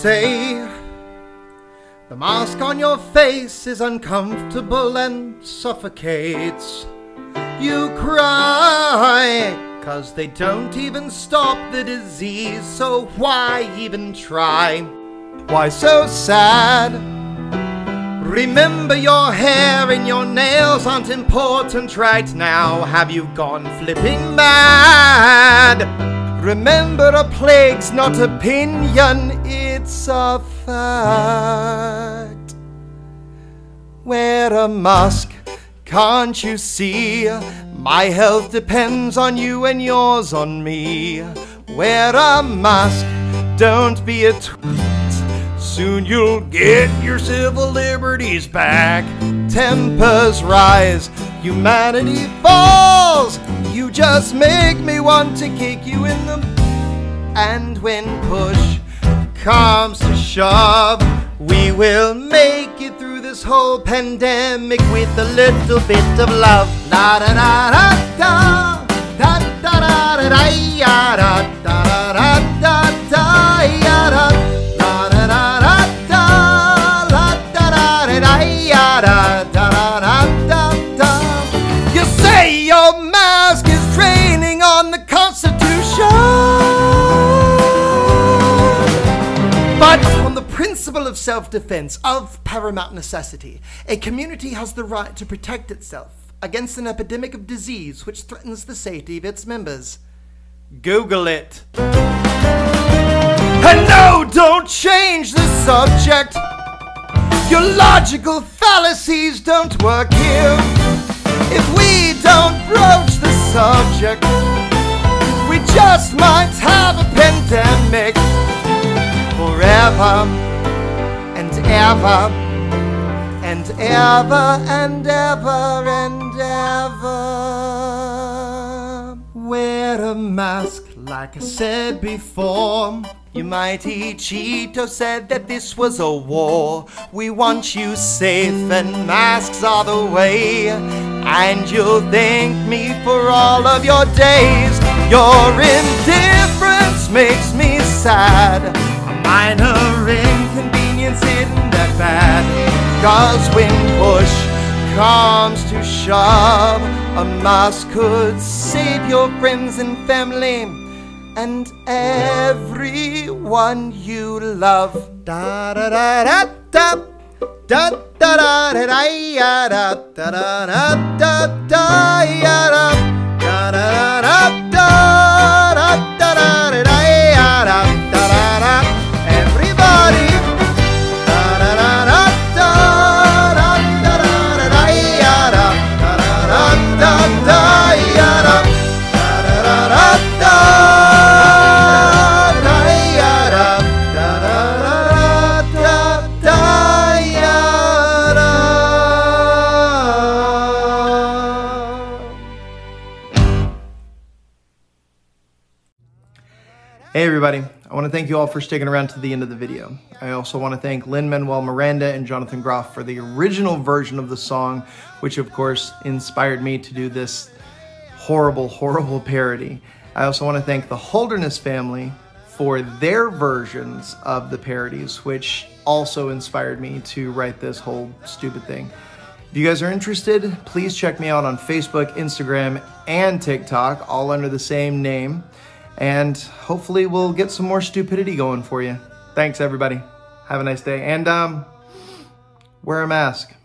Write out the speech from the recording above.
say. The mask on your face is uncomfortable and suffocates. You cry, 'cause they don't even stop the disease, so why even try? Why so sad? Remember your hair and your nails aren't important right now. Have you gone flipping mad? Remember a plague's not opinion, it's a fact. Wear a mask, can't you see? My health depends on you and yours on me. Wear a mask, don't be a twat. Soon you'll get your civil liberties back. Tempers rise, humanity falls. You just make me want to kick you in the... And when push comes to shove, we will make it through this whole pandemic with a little bit of love. La da da da da da da da da ya da da da da da ya da la da da da da la da da da da ya da da da da da. You say your mask is training on the Constitution, but principle of self-defense, of paramount necessity, a community has the right to protect itself against an epidemic of disease which threatens the safety of its members. Google it. And no, don't change the subject. Your logical fallacies don't work here. If we don't broach the subject, we just might have a pandemic forever. Ever and ever and ever and ever. Wear a mask, like I said before. You mighty Cheeto said that this was a war. We want you safe and masks are the way, and you'll thank me for all of your days. Your indifference makes me sad. A minor inconvenience isn't that bad, 'cause when push comes to shove, a mask could save your friends and family and everyone you love. Da da da da da da da da da da da da da da da da da da da. Hey everybody, I want to thank you all for sticking around to the end of the video. I also want to thank Lin-Manuel Miranda and Jonathan Groff for the original version of the song, which of course inspired me to do this horrible, horrible parody. I also want to thank the Holderness family for their versions of the parodies, which also inspired me to write this whole stupid thing. If you guys are interested, please check me out on Facebook, Instagram, and TikTok, all under the same name. And hopefully we'll get some more stupidity going for you. Thanks, everybody. Have a nice day. And wear a mask.